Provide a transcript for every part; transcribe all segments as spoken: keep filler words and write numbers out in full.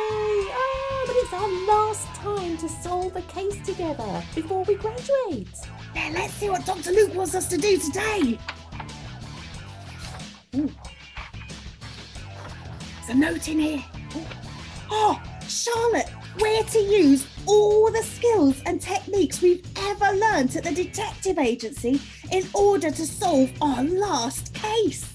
Oh, but it's our last time to solve a case together before we graduate. Yeah, let's see what Doctor Luke wants us to do today. Ooh. There's a note in here. Ooh. Oh, Charlotte, where to use all the skills and techniques we've ever learnt at the detective agency in order to solve our last case.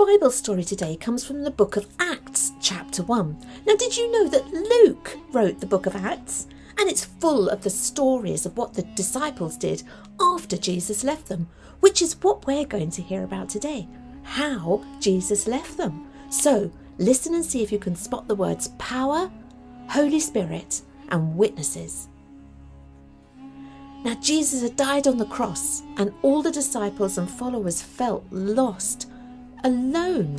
The Bible story today comes from the book of Acts, chapter one. Now, did you know that Luke wrote the book of Acts? And it's full of the stories of what the disciples did after Jesus left them, which is what we're going to hear about today, how Jesus left them. So, listen and see if you can spot the words power, Holy Spirit, and witnesses. Now, Jesus had died on the cross, and all the disciples and followers felt lost, alone.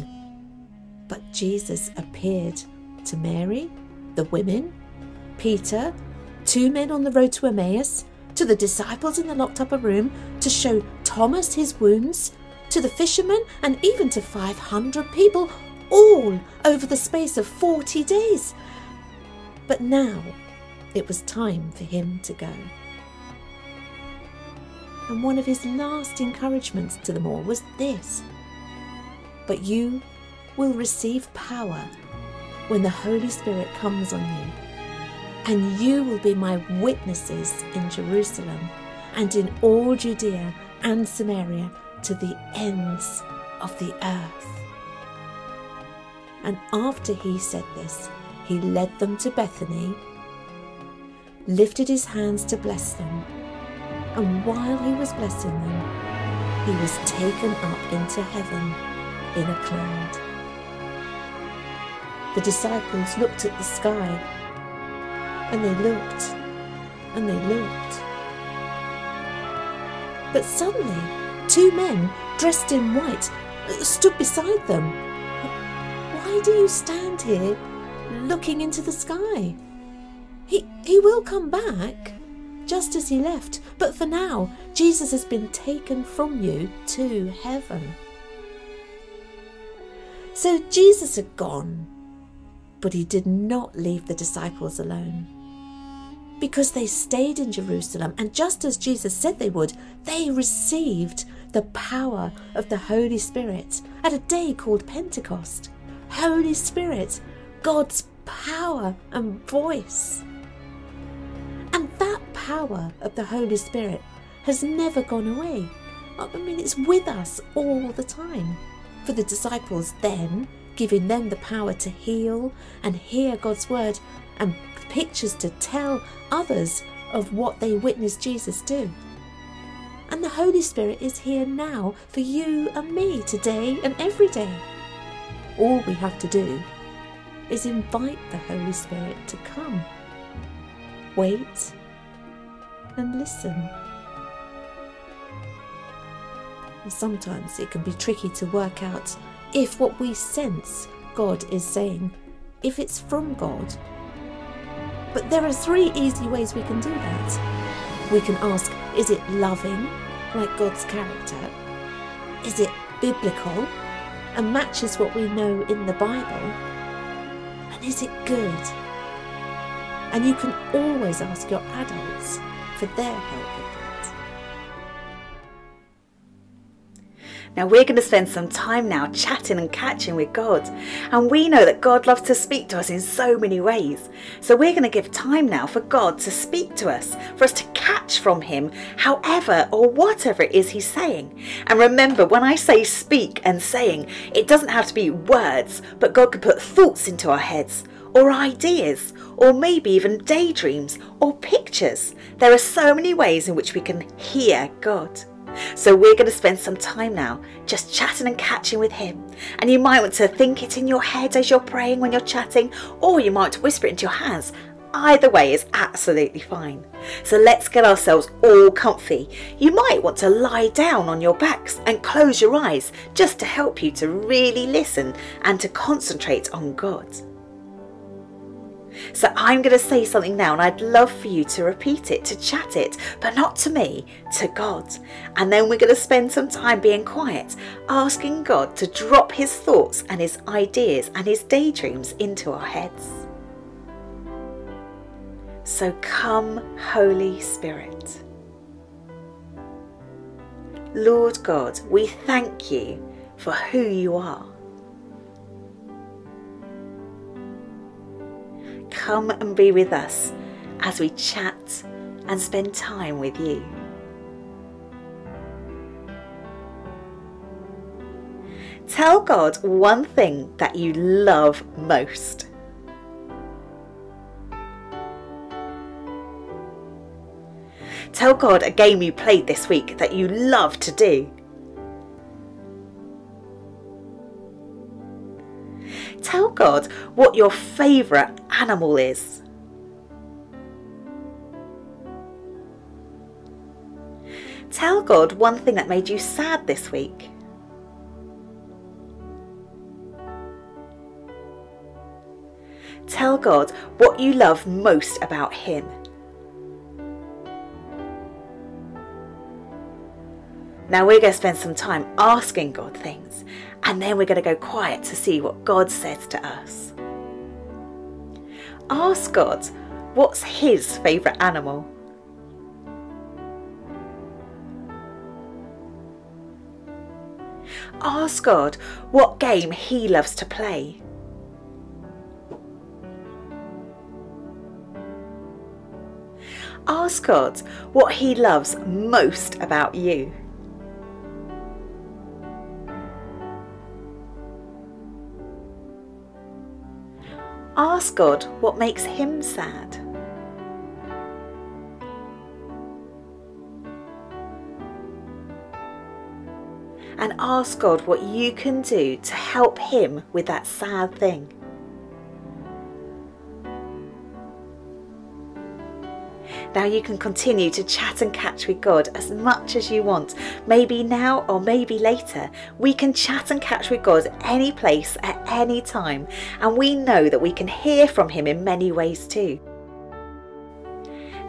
But Jesus appeared to Mary, the women, Peter, two men on the road to Emmaus, to the disciples in the locked upper room, to show Thomas his wounds, to the fishermen, and even to five hundred people, all over the space of forty days. But now it was time for him to go. And one of his last encouragements to them all was this: but you will receive power when the Holy Spirit comes on you, and you will be my witnesses in Jerusalem and in all Judea and Samaria, to the ends of the earth. And after he said this, he led them to Bethany, lifted his hands to bless them, and while he was blessing them, he was taken up into heaven in a cloud. The disciples looked at the sky, and they looked, and they looked. But suddenly, two men dressed in white stood beside them. "Why do you stand here looking into the sky? He, he will come back, just as he left, but for now, Jesus has been taken from you to heaven." So Jesus had gone, but he did not leave the disciples alone, because they stayed in Jerusalem, and just as Jesus said they would, they received the power of the Holy Spirit at a day called Pentecost. Holy Spirit, God's power and voice. And that power of the Holy Spirit has never gone away. I mean, it's with us all the time. For the disciples then, giving them the power to heal and hear God's word, and pictures to tell others of what they witnessed Jesus do. And the Holy Spirit is here now for you and me today and every day. All we have to do is invite the Holy Spirit to come. Wait and listen. Sometimes it can be tricky to work out if what we sense God is saying, if it's from God. But there are three easy ways we can do that. We can ask, is it loving, like God's character? Is it biblical and matches what we know in the Bible? And is it good? And you can always ask your adults for their help with that. Now we're going to spend some time now chatting and catching with God, and we know that God loves to speak to us in so many ways. So we're going to give time now for God to speak to us, for us to catch from him however or whatever it is he's saying. And remember, when I say speak and saying, it doesn't have to be words, but God could put thoughts into our heads, or ideas, or maybe even daydreams or pictures. There are so many ways in which we can hear God. So we're going to spend some time now just chatting and catching with him. And you might want to think it in your head as you're praying when you're chatting, or you might whisper it into your hands. Either way is absolutely fine. So let's get ourselves all comfy. You might want to lie down on your backs and close your eyes just to help you to really listen and to concentrate on God. So I'm going to say something now, and I'd love for you to repeat it, to chat it, but not to me, to God. And then we're going to spend some time being quiet, asking God to drop his thoughts and his ideas and his daydreams into our heads. So come, Holy Spirit. Lord God, we thank you for who you are. Come and be with us as we chat and spend time with you. Tell God one thing that you love most. Tell God a game you played this week that you love to do. Tell God what your favourite animal is. Tell God one thing that made you sad this week. Tell God what you love most about him. Now we're going to spend some time asking God things, and then we're going to go quiet to see what God says to us. Ask God, what's his favourite animal? Ask God what game he loves to play. Ask God what he loves most about you. Ask God what makes him sad. And ask God what you can do to help him with that sad thing. Now you can continue to chat and catch with God as much as you want. Maybe now or maybe later. We can chat and catch with God any place at any time. And we know that we can hear from him in many ways too.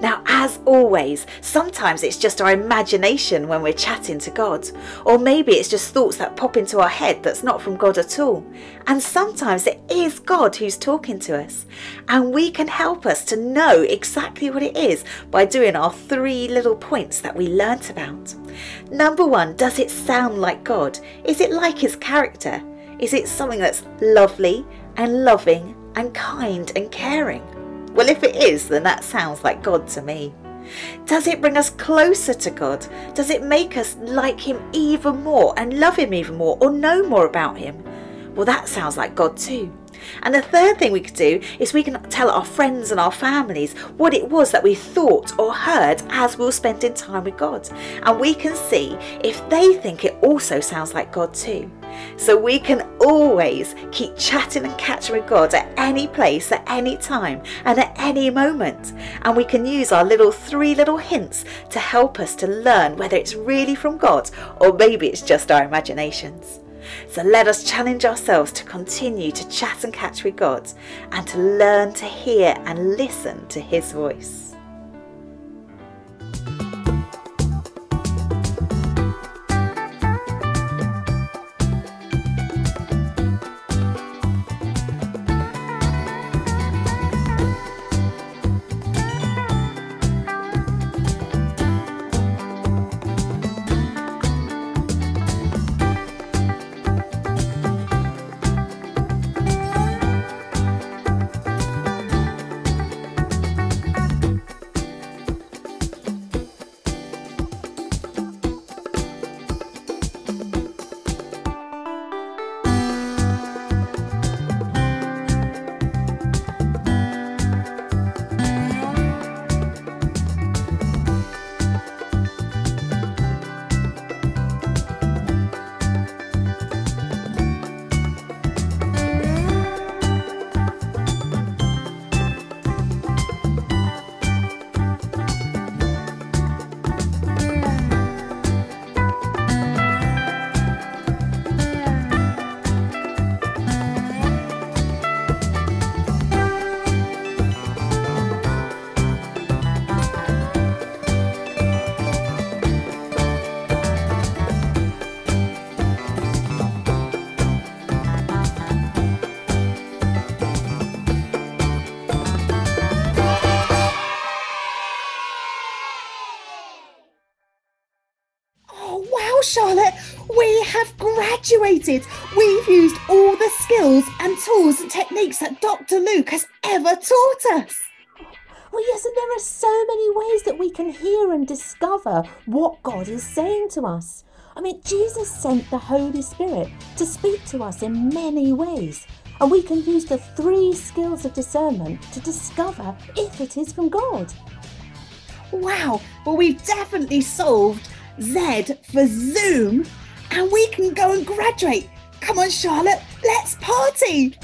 Now, as always, sometimes it's just our imagination when we're chatting to God. Or maybe it's just thoughts that pop into our head that's not from God at all. And sometimes it is God who's talking to us. And we can help us to know exactly what it is by doing our three little points that we learnt about. Number one, does it sound like God? Is it like his character? Is it something that's lovely and loving and kind and caring? Well, if it is, then that sounds like God to me. Does it bring us closer to God? Does it make us like him even more and love him even more or know more about him? Well, that sounds like God too. And the third thing we could do is we can tell our friends and our families what it was that we thought or heard as we were spending time with God. And we can see if they think it also sounds like God too. So we can always keep chatting and catching with God at any place, at any time and at any moment. And we can use our little three little hints to help us to learn whether it's really from God or maybe it's just our imaginations. So let us challenge ourselves to continue to chat and catch with God and to learn to hear and listen to his voice. graduated, we've used all the skills and tools and techniques that Doctor Luke has ever taught us. Well, yes, and there are so many ways that we can hear and discover what God is saying to us. I mean, Jesus sent the Holy Spirit to speak to us in many ways, and we can use the three skills of discernment to discover if it is from God. Wow, well, we've definitely solved Z for Zoom, and we can go and graduate. Come on, Charlotte, let's party!